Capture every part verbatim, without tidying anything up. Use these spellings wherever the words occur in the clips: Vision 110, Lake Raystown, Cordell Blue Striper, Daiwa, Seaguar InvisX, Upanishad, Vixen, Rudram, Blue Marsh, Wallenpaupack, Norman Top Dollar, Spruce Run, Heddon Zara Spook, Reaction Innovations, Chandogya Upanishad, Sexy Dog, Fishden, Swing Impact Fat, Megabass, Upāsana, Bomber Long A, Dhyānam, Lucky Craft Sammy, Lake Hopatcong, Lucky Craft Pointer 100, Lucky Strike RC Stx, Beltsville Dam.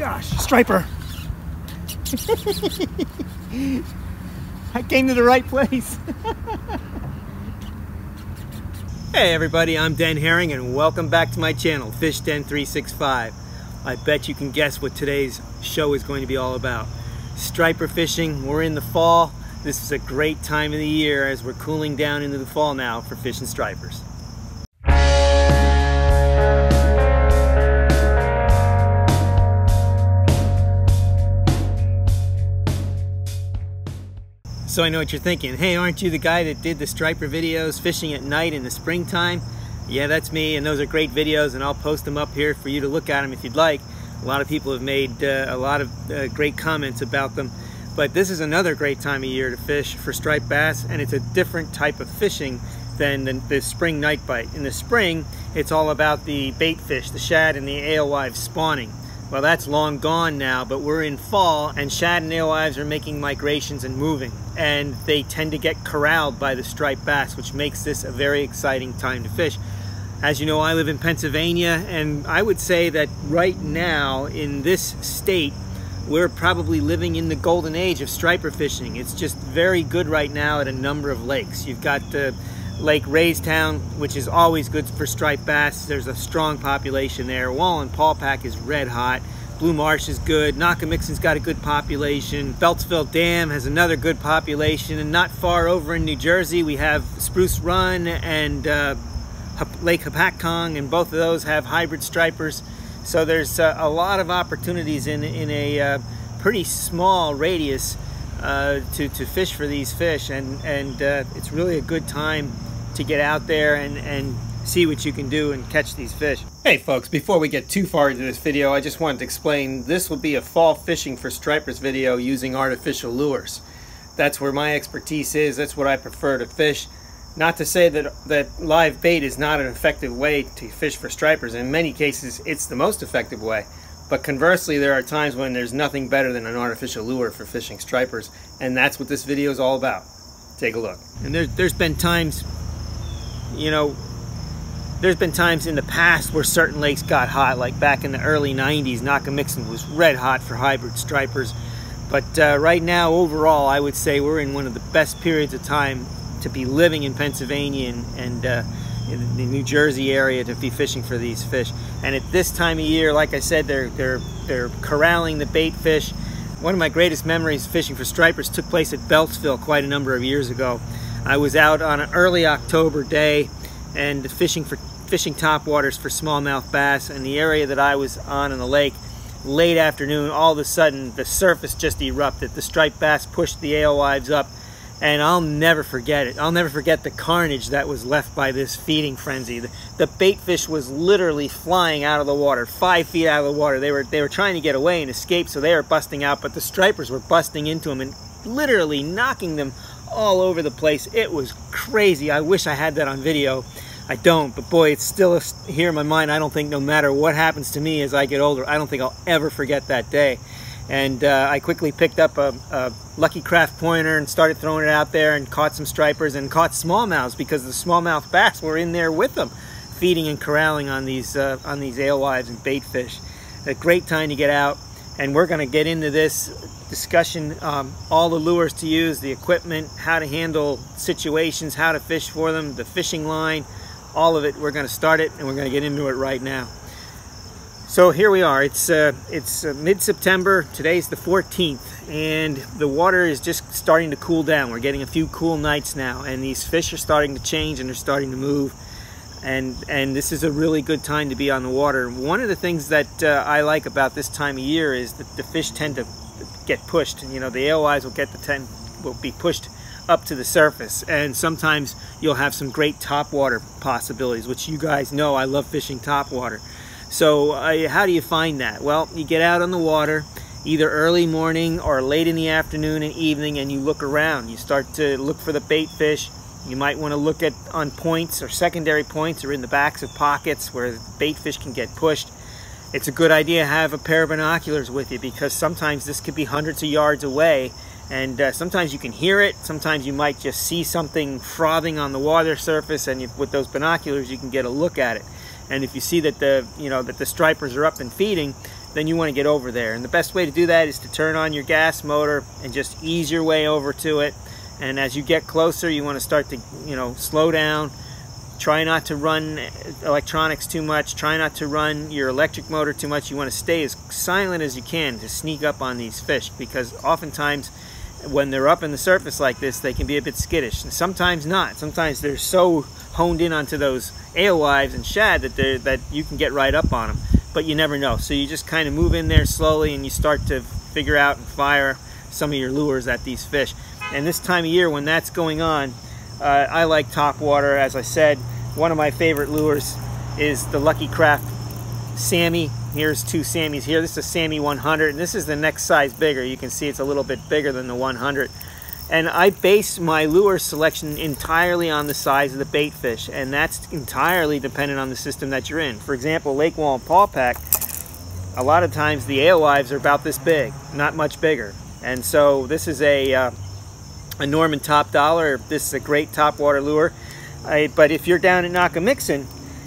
gosh. Striper. I came to the right place. Hey everybody, I'm Dan Herring and welcome back to my channel, Fishden three sixty-five. I bet you can guess what today's show is going to be all about. Striper fishing. We're in the fall. This is a great time of the year as we're cooling down into the fall now for fishing stripers. So I know what you're thinking. Hey, aren't you the guy that did the striper videos fishing at night in the springtime? Yeah, that's me, and those are great videos, and I'll post them up here for you to look at them if you'd like. A lot of people have made uh, a lot of uh, great comments about them, but this is another great time of year to fish for striped bass, and it's a different type of fishing than the, the spring night bite. In the spring, it's all about the bait fish, the shad and the alewives spawning. Well, that's long gone now, but we're in fall, and shad and alewives are making migrations and moving, and they tend to get corralled by the striped bass, which makes this a very exciting time to fish. As you know, I live in Pennsylvania, and I would say that right now in this state, we're probably living in the golden age of striper fishing. It's just very good right now at a number of lakes. You've got the Lake Raystown, which is always good for striped bass. There's a strong population there. Wallenpaupack is red hot. Blue Marsh is good. Nockamixon's got a good population. Beltsville Dam has another good population. And not far over in New Jersey, we have Spruce Run and uh, Lake Hopatcong, and both of those have hybrid stripers. So there's uh, a lot of opportunities in, in a uh, pretty small radius uh, to, to fish for these fish. And, and uh, it's really a good time to get out there and, and see what you can do and catch these fish. Hey folks, before we get too far into this video, I just wanted to explain this will be a fall fishing for stripers video using artificial lures. That's where my expertise is, that's what I prefer to fish. Not to say that, that live bait is not an effective way to fish for stripers. In many cases, it's the most effective way. But conversely, there are times when there's nothing better than an artificial lure for fishing stripers, and that's what this video is all about. Take a look. And there, there's been times, you know, there's been times in the past where certain lakes got hot, like back in the early nineties, Nockamixon was red hot for hybrid stripers. But uh, right now, overall, I would say we're in one of the best periods of time to be living in Pennsylvania and, and uh, in the New Jersey area to be fishing for these fish. And at this time of year, like I said, they're, they're, they're corralling the bait fish. One of my greatest memories fishing for stripers took place at Beltsville quite a number of years ago. I was out on an early October day and fishing for fishing topwaters for smallmouth bass, and the area that I was on in the lake, late afternoon, all of a sudden the surface just erupted. The striped bass pushed the alewives up, and I'll never forget it. I'll never forget the carnage that was left by this feeding frenzy. The, the bait fish was literally flying out of the water, five feet out of the water. They were, they were trying to get away and escape, so they were busting out, but the stripers were busting into them and literally knocking them all over the place. It was crazy. I wish I had that on video. I don't, but boy, it's still here in my mind. I don't think no matter what happens to me as I get older, I don't think I'll ever forget that day. And uh, I quickly picked up a, a Lucky Craft pointer and started throwing it out there and caught some stripers and caught smallmouths, because the smallmouth bass were in there with them, feeding and corralling on these uh, on these alewives and bait fish. A great time to get out, and we're going to get into this discussion, um, all the lures to use, the equipment, how to handle situations, how to fish for them, the fishing line, all of it. We're going to start it, and we're going to get into it right now. So here we are. It's uh, it's uh, mid-September. Today's the fourteenth, and the water is just starting to cool down. We're getting a few cool nights now, and these fish are starting to change and they're starting to move. And and this is a really good time to be on the water. One of the things that uh, I like about this time of year is that the fish tend to get pushed. You know, the alewives will get the ten will be pushed up to the surface, and sometimes you'll have some great topwater possibilities, which you guys know I love fishing topwater. So uh, how do you find that? Well, you get out on the water either early morning or late in the afternoon and evening, and you look around. You start to look for the bait fish. You might want to look at on points or secondary points or in the backs of pockets where the bait fish can get pushed. It's a good idea to have a pair of binoculars with you, because sometimes this could be hundreds of yards away, and uh, sometimes you can hear it. Sometimes you might just see something frothing on the water surface, and you, with those binoculars you can get a look at it. And if you see that the you know that the stripers are up and feeding, then you want to get over there. And the best way to do that is to turn on your gas motor and just ease your way over to it. And as you get closer, you want to start to, you know, slow down. Try not to run electronics too much. Try not to run your electric motor too much. You want to stay as silent as you can to sneak up on these fish, because oftentimes when they're up in the surface like this, they can be a bit skittish. And sometimes not. Sometimes they're so honed in onto those alewives and shad that they're, that you can get right up on them. But you never know. So you just kind of move in there slowly and you start to figure out and fire some of your lures at these fish. And this time of year when that's going on, Uh, I like top water. As I said, one of my favorite lures is the Lucky Craft Sammy. Here's two Sammys here. This is a Sammy one hundred, and this is the next size bigger. You can see it's a little bit bigger than the one hundred. And I base my lure selection entirely on the size of the bait fish, and that's entirely dependent on the system that you're in. For example, Lake Wallenpaupack, a lot of times the alewives are about this big, not much bigger. And so this is a... Uh, a Norman Top Dollar. This is a great topwater lure. I, but if you're down at Nockamixon,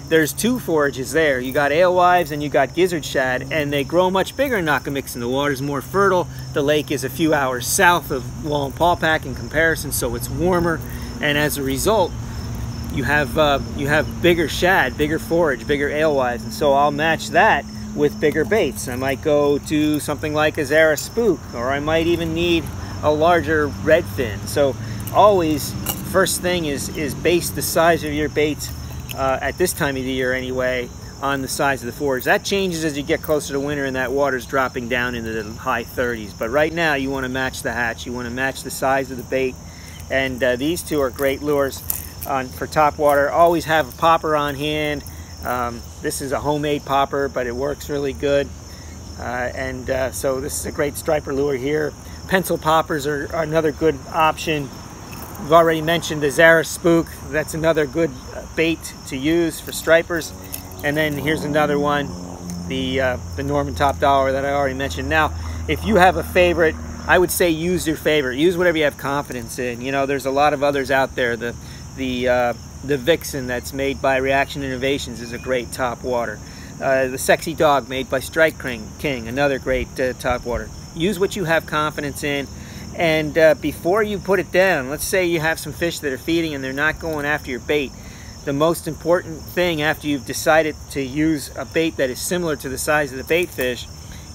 there's two forages there. You got alewives and you got gizzard shad, and they grow much bigger in Nockamixon. The water's more fertile. The lake is a few hours south of Wallenpaupack in comparison, so it's warmer, and as a result, you have uh, you have bigger shad, bigger forage, bigger alewives, and so I'll match that with bigger baits. I might go to something like a Zara Spook, or I might even need a larger redfin. So always first thing is is base the size of your baits uh, at this time of the year anyway on the size of the forage. That changes as you get closer to winter and that water's dropping down into the high thirties, but right now you want to match the hatch, you want to match the size of the bait. And uh, these two are great lures on for top water. Always have a popper on hand. Um, this is a homemade popper, but it works really good. Uh, and uh, so this is a great striper lure here. Pencil poppers are, are another good option. We've already mentioned the Zara Spook. That's another good bait to use for stripers. And then here's another one, the uh, the Norman Top Dollar that I already mentioned. Now, if you have a favorite, I would say use your favorite. Use whatever you have confidence in. You know, there's a lot of others out there. The the uh, the Vixen that's made by Reaction Innovations is a great top water. Uh, the Sexy Dog made by Strike King, another great uh, top water. Use what you have confidence in, and uh, before you put it down, let's say you have some fish that are feeding and they're not going after your bait. The most important thing after you've decided to use a bait that is similar to the size of the bait fish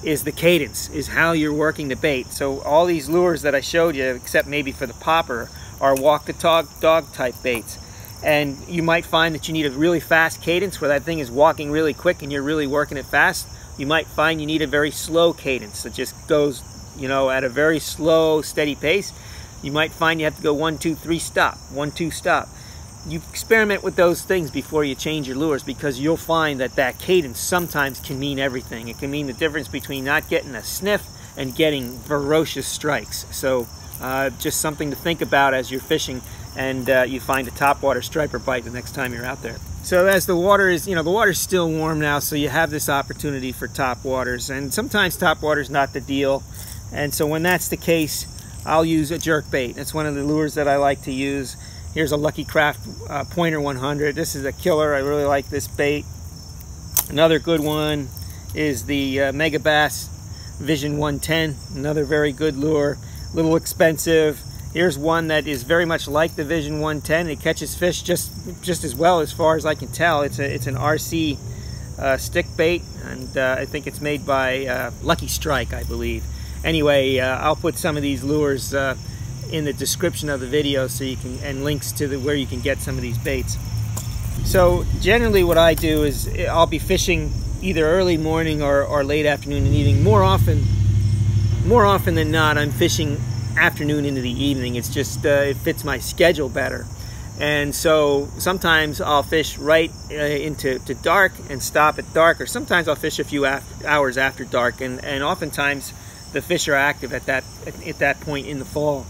is the cadence, is how you're working the bait. So all these lures that I showed you, except maybe for the popper, are walk the dog, dog type baits. And you might find that you need a really fast cadence where that thing is walking really quick and you're really working it fast. You might find you need a very slow cadence that just goes, you know, at a very slow, steady pace. You might find you have to go one, two, three, stop, one, two, stop. You experiment with those things before you change your lures, because you'll find that that cadence sometimes can mean everything. It can mean the difference between not getting a sniff and getting ferocious strikes. So uh, just something to think about as you're fishing and uh, you find a topwater striper bite the next time you're out there. So as the water is, you know, the water's still warm now, so you have this opportunity for top waters, and sometimes top water's not the deal. And so when that's the case, I'll use a jerkbait. That's one of the lures that I like to use. Here's a Lucky Craft uh, Pointer one hundred. This is a killer. I really like this bait. Another good one is the uh, Megabass Vision one ten, another very good lure, a little expensive. Here's one that is very much like the Vision one ten. It catches fish just just as well, as far as I can tell. It's a it's an R C uh, stick bait, and uh, I think it's made by uh, Lucky Strike, I believe. Anyway, uh, I'll put some of these lures uh, in the description of the video, so you can, and links to the, where you can get some of these baits. So generally, what I do is I'll be fishing either early morning or, or late afternoon and evening. More often, more often than not, I'm fishing afternoon into the evening. It's just uh, it fits my schedule better, and so sometimes I'll fish right uh, into to dark and stop at dark, or sometimes I'll fish a few after, hours after dark, and and oftentimes the fish are active at that at, at that point in the fall.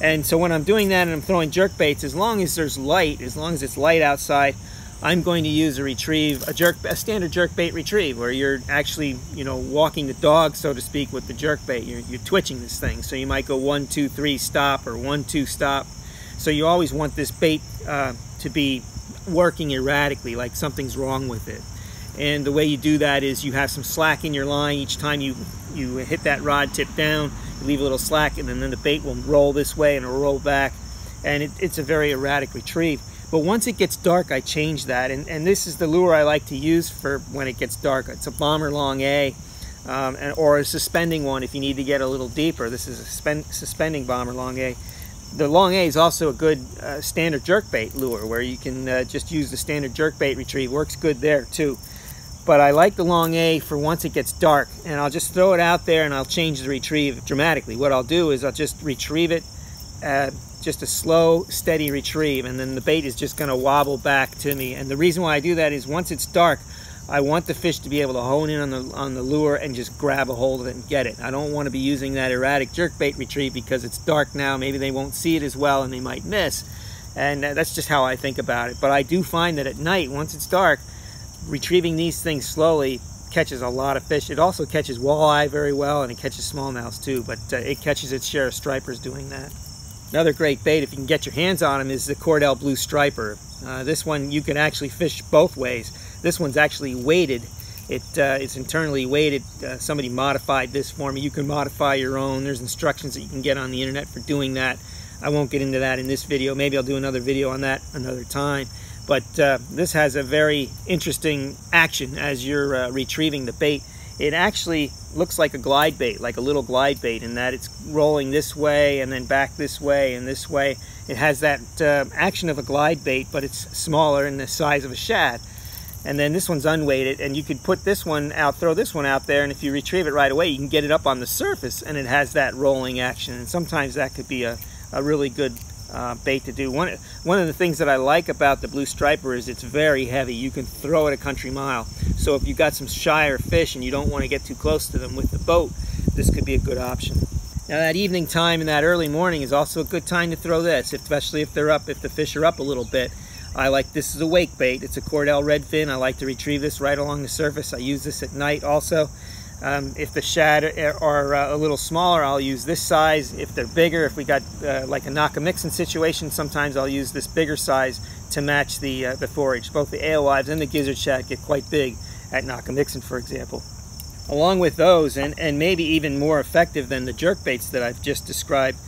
And so when I'm doing that and I'm throwing jerk baits, as long as there's light, as long as it's light outside, I'm going to use a retrieve, a jerk, a standard jerk bait retrieve, where you're actually, you know, walking the dog, so to speak, with the jerk bait. You're, you're twitching this thing, so you might go one, two, three, stop, or one, two, stop. So you always want this bait uh, to be working erratically, like something's wrong with it. And the way you do that is you have some slack in your line. Each time you, you hit that rod tip down, you leave a little slack, and then, then the bait will roll this way and it'll roll back. And it, it's a very erratic retrieve. But once it gets dark, I change that. And, and this is the lure I like to use for when it gets dark. It's a Bomber Long A, um, and, or a suspending one if you need to get a little deeper. This is a suspend, suspending Bomber Long A. The Long A is also a good uh, standard jerkbait lure, where you can uh, just use the standard jerkbait retrieve. Works good there too. But I like the Long A for once it gets dark. And I'll just throw it out there and I'll change the retrieve dramatically. What I'll do is I'll just retrieve it, uh, just a slow, steady retrieve, and then the bait is just going to wobble back to me. And the reason why I do that is once it's dark, I want the fish to be able to hone in on the, on the lure and just grab a hold of it and get it. I don't want to be using that erratic jerkbait retrieve because it's dark now. Maybe they won't see it as well and they might miss. And that's just how I think about it. But I do find that at night, once it's dark, retrieving these things slowly catches a lot of fish. It also catches walleye very well, and it catches smallmouths too, but uh, it catches its share of stripers doing that. Another great bait, if you can get your hands on them, is the Cordell Blue Striper. Uh, this one you can actually fish both ways. This one's actually weighted. It, uh, it's internally weighted. Uh, somebody modified this for me. You can modify your own. There's instructions that you can get on the internet for doing that. I won't get into that in this video. Maybe I'll do another video on that another time. But uh, this has a very interesting action as you're uh, retrieving the bait. It actually looks like a glide bait, like a little glide bait, in that it's rolling this way and then back this way and this way. It has that uh, action of a glide bait, but it's smaller and the size of a shad. And then this one's unweighted, and you could put this one out, throw this one out there, and if you retrieve it right away, you can get it up on the surface, and it has that rolling action. And sometimes that could be a, a really good uh, bait to do. One, one of the things that I like about the Blue Striper is it's very heavy. You can throw it a country mile. So if you've got some shyer fish and you don't want to get too close to them with the boat, this could be a good option. Now that evening time and that early morning is also a good time to throw this, especially if they're up, if the fish are up a little bit. I like this as a wake bait. It's a Cordell Redfin. I like to retrieve this right along the surface. I use this at night also. Um, if the shad are, are uh, a little smaller, I'll use this size. If they're bigger, if we got uh, like a Nockamixon situation, sometimes I'll use this bigger size to match the, uh, the forage. Both the alewives and the gizzard shad get quite big at Nockamixon, for example. Along with those, and, and maybe even more effective than the jerk baits that I've just described,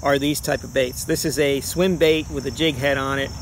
are these type of baits. This is a swim bait with a jig head on it.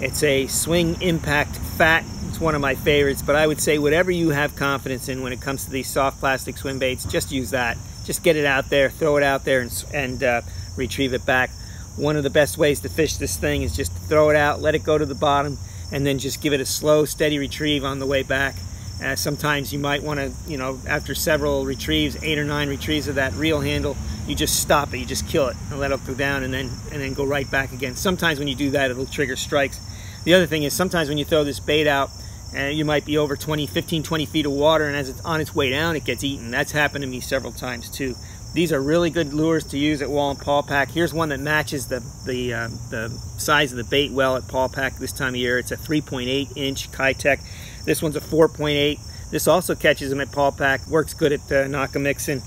It's a Swing Impact Fat. It's one of my favorites, but I would say whatever you have confidence in when it comes to these soft plastic swim baits, just use that. Just get it out there, throw it out there, and, and uh, retrieve it back. One of the best ways to fish this thing is just throw it out, let it go to the bottom, and then just give it a slow, steady retrieve on the way back. Uh, sometimes you might want to, you know, after several retrieves, eight or nine retrieves of that reel handle, you just stop it, you just kill it, and let it go down, and then, and then go right back again. Sometimes when you do that, it'll trigger strikes. The other thing is sometimes when you throw this bait out, and uh, you might be over twenty, fifteen, twenty feet of water, and as it's on its way down, it gets eaten. That's happened to me several times too. These are really good lures to use at Wallenpaupack. Here's one that matches the, the, uh, the size of the bait well at Paupack this time of year. It's a three point eight inch Keitech. This one's a four point eight. This also catches them at Paupack. Works good at uh, Nockamixon.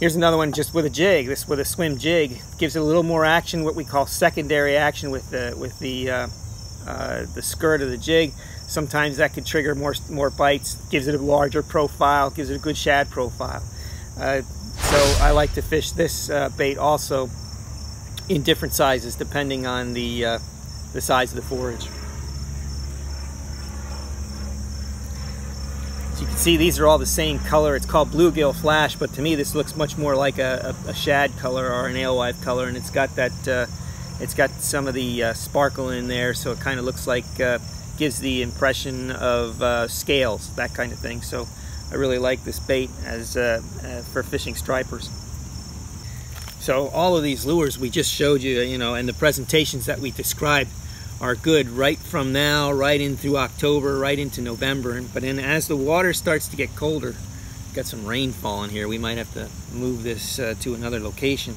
Here's another one just with a jig. This with a swim jig. Gives it a little more action, what we call secondary action with the, with the uh, Uh, the skirt of the jig. Sometimes that could trigger more more bites. Gives it a larger profile, gives it a good shad profile. Uh, so I like to fish this uh, bait also in different sizes depending on the uh, the size of the forage. As you can see, these are all the same color. It's called bluegill flash, but to me this looks much more like a, a, a shad color or an alewife color, and it's got that uh, It's got some of the uh, sparkle in there, so it kind of looks like, uh, gives the impression of uh, scales, that kind of thing. So I really like this bait as uh, uh, for fishing stripers. So all of these lures we just showed you, you know, and the presentations that we described are good right from now, right in through October, right into November. And, but then as the water starts to get colder, got some rain falling here, we might have to move this uh, to another location.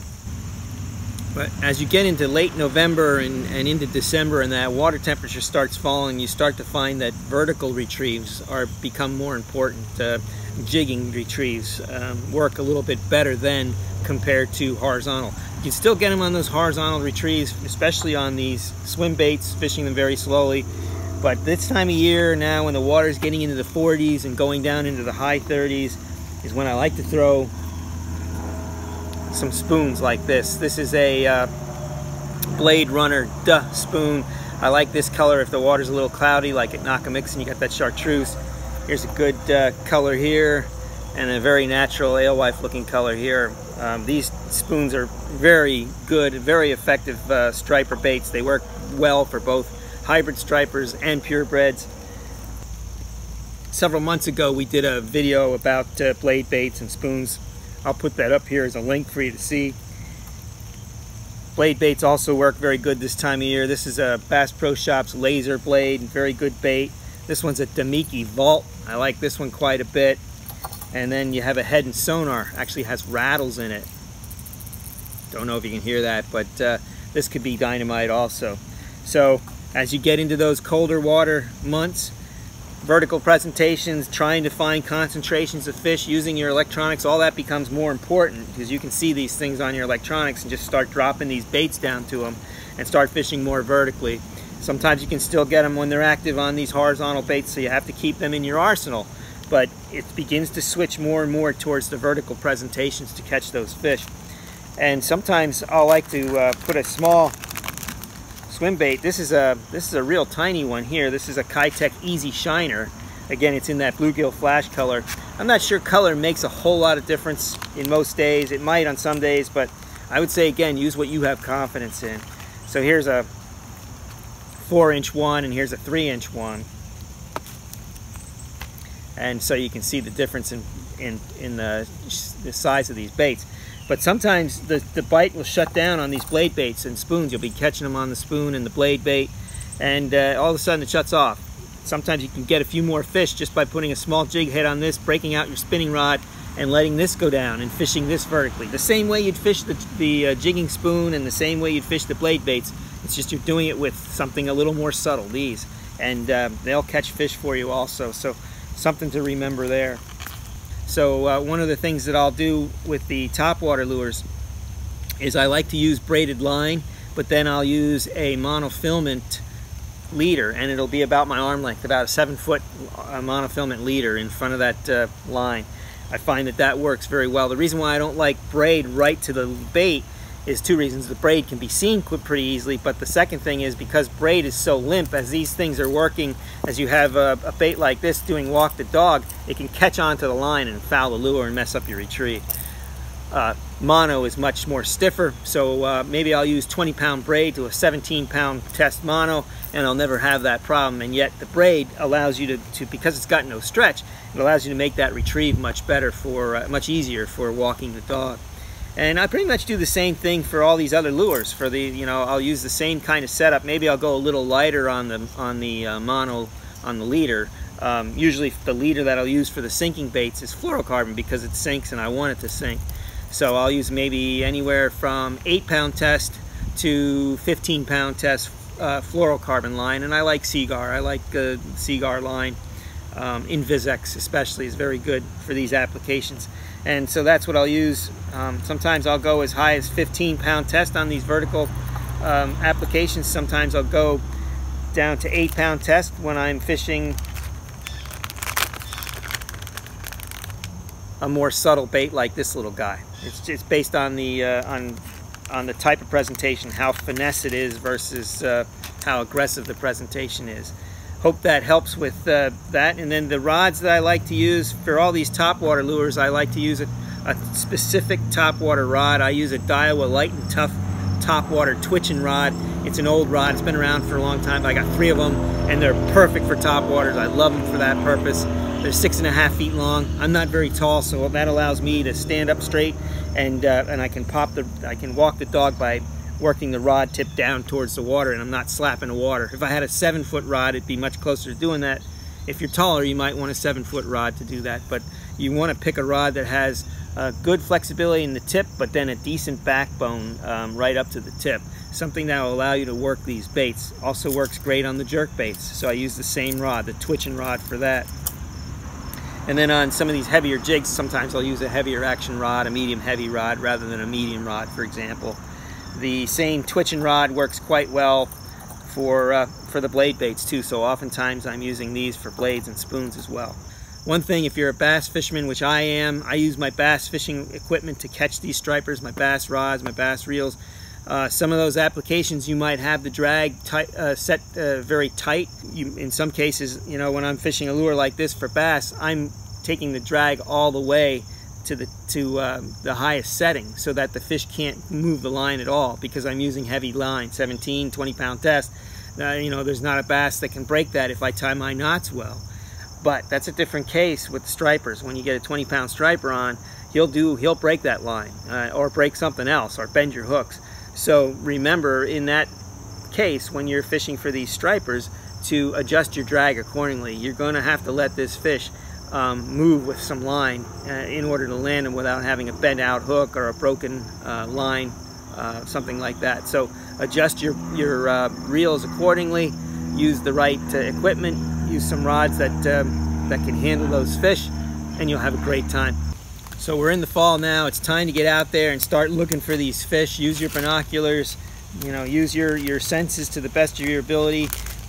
But as you get into late November and, and into December and that water temperature starts falling, you start to find that vertical retrieves are become more important. Uh, jigging retrieves um, work a little bit better then compared to horizontal. You can still get them on those horizontal retrieves, especially on these swim baits, fishing them very slowly. But this time of year now, when the water's getting into the forties and going down into the high thirties, is when I like to throw some spoons like this. This is a uh, Blade Runner Duh spoon. I like this color if the water's a little cloudy, like at Nockamixon, you got that chartreuse. Here's a good uh, color here, and a very natural alewife looking color here. Um, these spoons are very good, very effective uh, striper baits. They work well for both hybrid stripers and purebreds. Several months ago we did a video about uh, blade baits and spoons. I'll put that up here as a link for you to see. Blade baits also work very good this time of year. This is a Bass Pro Shops laser blade, very good bait. This one's a Damiki Vault. I like this one quite a bit. And then you have a Head and Sonar, actually has rattles in it. Don't know if you can hear that, but uh, this could be dynamite also. So as you get into those colder water months, vertical presentations, trying to find concentrations of fish using your electronics, all that becomes more important because you can see these things on your electronics and just start dropping these baits down to them and start fishing more vertically. Sometimes you can still get them when they're active on these horizontal baits, so you have to keep them in your arsenal, but it begins to switch more and more towards the vertical presentations to catch those fish. And sometimes I'll like to uh, put a small swim bait. This is a this is a real tiny one here. This is a Keitech Easy Shiner. Again, it's in that bluegill flash color. I'm not sure color makes a whole lot of difference in most days. It might on some days, but I would say again, use what you have confidence in. So here's a four inch one and here's a three inch one. And so you can see the difference in in, in the, the size of these baits. But sometimes the, the bite will shut down on these blade baits and spoons. You'll be catching them on the spoon and the blade bait, and uh, all of a sudden it shuts off. Sometimes you can get a few more fish just by putting a small jig head on this, breaking out your spinning rod, and letting this go down and fishing this vertically. The same way you'd fish the, the uh, jigging spoon and the same way you'd fish the blade baits. It's just you're doing it with something a little more subtle, these. And uh, they'll catch fish for you also, so something to remember there. So uh, one of the things that I'll do with the topwater lures is I like to use braided line, but then I'll use a monofilament leader, and it'll be about my arm length, about a seven foot monofilament leader in front of that uh, line. I find that that works very well. The reason why I don't like braid right to the bait is two reasons. The braid can be seen pretty easily, but the second thing is because braid is so limp, as these things are working, as you have a, a bait like this doing walk the dog, it can catch onto the line and foul the lure and mess up your retrieve. Uh, mono is much more stiffer, so uh, maybe I'll use twenty pound braid to a seventeen pound test mono, and I'll never have that problem. And yet the braid allows you to, to because it's got no stretch, it allows you to make that retrieve much better for, uh, much easier for walking the dog. And I pretty much do the same thing for all these other lures. For the, you know, I'll use the same kind of setup. Maybe I'll go a little lighter on the on the uh, mono, on the leader. Um, usually the leader that I'll use for the sinking baits is fluorocarbon because it sinks and I want it to sink. So I'll use maybe anywhere from eight pound test to fifteen pound test uh, fluorocarbon line. And I like Seaguar. I like uh, Seaguar line. Um, InvisX especially is very good for these applications. And so that's what I'll use. Um, sometimes I'll go as high as fifteen pound test on these vertical um, applications. Sometimes I'll go down to eight pound test when I'm fishing a more subtle bait like this little guy. It's just based on the, uh, on, on the type of presentation, how finesse it is versus uh, how aggressive the presentation is. Hope that helps with uh, that. And then the rods that I like to use for all these topwater lures, I like to use a, a specific topwater rod. I use a Daiwa Light and Tough topwater twitching rod. It's an old rod, it's been around for a long time. I got three of them and they're perfect for topwaters. I love them for that purpose. They're six and a half feet long. I'm not very tall, so that allows me to stand up straight, and uh, and I can pop the, I can walk the dog by working the rod tip down towards the water, and I'm not slapping the water. If I had a seven foot rod, it'd be much closer to doing that. If you're taller, you might want a seven foot rod to do that, but you want to pick a rod that has uh, good flexibility in the tip, but then a decent backbone um, right up to the tip. Something that will allow you to work these baits. Also works great on the jerk baits, so I use the same rod, the twitching rod, for that. And then on some of these heavier jigs, sometimes I'll use a heavier action rod, a medium heavy rod, rather than a medium rod, for example. The same twitching rod works quite well for, uh, for the blade baits too, so oftentimes I'm using these for blades and spoons as well. One thing, if you're a bass fisherman, which I am, I use my bass fishing equipment to catch these stripers, my bass rods, my bass reels. Uh, some of those applications you might have the drag tight, uh, set uh, very tight. You, in some cases, you know, when I'm fishing a lure like this for bass, I'm taking the drag all the way to the to um, the highest setting so that the fish can't move the line at all, because I'm using heavy line, seventeen, twenty pound test. Uh, you know, there's not a bass that can break that if I tie my knots well. But that's a different case with stripers. When you get a twenty pound striper on, he'll do he'll break that line, uh, or break something else, or bend your hooks. So remember, in that case, when you're fishing for these stripers, to adjust your drag accordingly. You're going to have to let this fish um, move with some line uh, in order to land them without having a bent out hook or a broken uh, line, uh, something like that. So adjust your, your uh, reels accordingly, use the right uh, equipment, use some rods that, um, that can handle those fish, and you'll have a great time. So we're in the fall now. It's time to get out there and start looking for these fish. Use your binoculars, you know, use your, your senses to the best of your ability.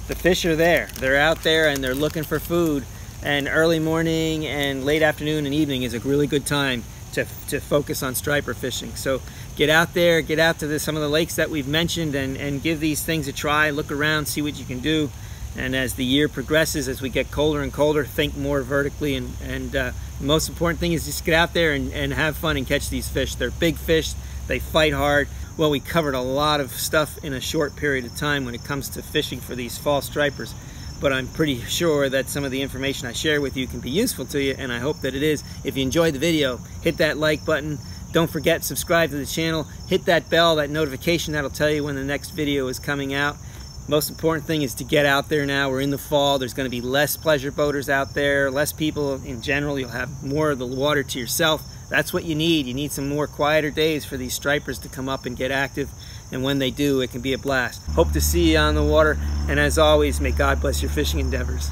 The fish are there. They're out there and they're looking for food. And early morning and late afternoon and evening is a really good time to, to focus on striper fishing. So get out there, get out to the, some of the lakes that we've mentioned, and, and give these things a try. Look around, see what you can do. And as the year progresses, as we get colder and colder, think more vertically. And, and uh, the most important thing is just get out there and, and have fun and catch these fish. They're big fish. They fight hard. Well, we covered a lot of stuff in a short period of time when it comes to fishing for these fall stripers. But I'm pretty sure that some of the information I share with you can be useful to you, and I hope that it is. If you enjoyed the video, hit that like button. Don't forget, subscribe to the channel. Hit that bell, that notification. That'll tell you when the next video is coming out. Most important thing is to get out there now. We're in the fall. There's going to be less pleasure boaters out there, less people in general. You'll have more of the water to yourself. That's what you need. You need some more quieter days for these stripers to come up and get active. And when they do, it can be a blast. Hope to see you on the water. And as always, may God bless your fishing endeavors.